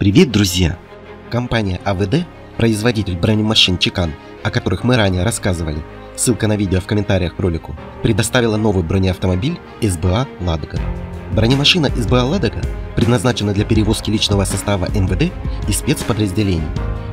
Привет, друзья! Компания АВД, производитель бронемашин «Чекан», о которых мы ранее рассказывали, ссылка на видео в комментариях к ролику, предоставила новый бронеавтомобиль СБА «Ладога». Бронемашина СБА «Ладога» предназначена для перевозки личного состава МВД и спецподразделений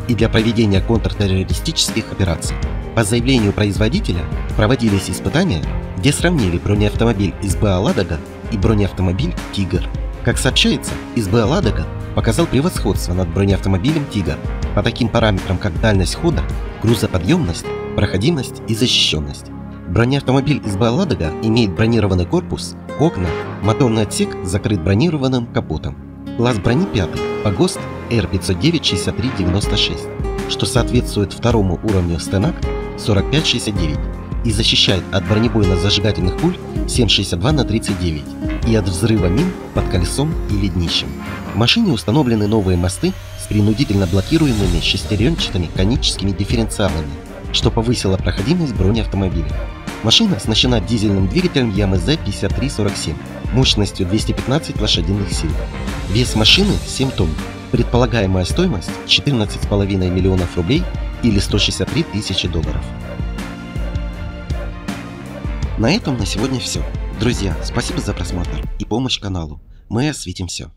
и для проведения контртеррористических операций. По заявлению производителя проводились испытания, где сравнили бронеавтомобиль СБА «Ладога» и бронеавтомобиль «Тигр». Как сообщается, СБА «Ладога» показал превосходство над бронеавтомобилем «Тигр» по таким параметрам, как дальность хода, грузоподъемность, проходимость и защищенность. Бронеавтомобиль СБА «Ладога» имеет бронированный корпус, окна, моторный отсек закрыт бронированным капотом. Класс брони 5 по ГОСТ Р 50963-96, что соответствует второму уровню STANAG 4569 и защищает от бронебойно-зажигательных пуль 7,62 × 39 и от взрыва мин под колесом или днищем. В машине установлены новые мосты с принудительно блокируемыми шестеренчатыми коническими дифференциалами, что повысило проходимость бронеавтомобиля. Машина оснащена дизельным двигателем ЯМЗ-5347 мощностью 215 лошадиных сил. Вес машины 7 тонн, предполагаемая стоимость 14,5 миллионов рублей или 163 тысячи долларов. На этом на сегодня все. Друзья, спасибо за просмотр и помощь каналу. Мы осветим все.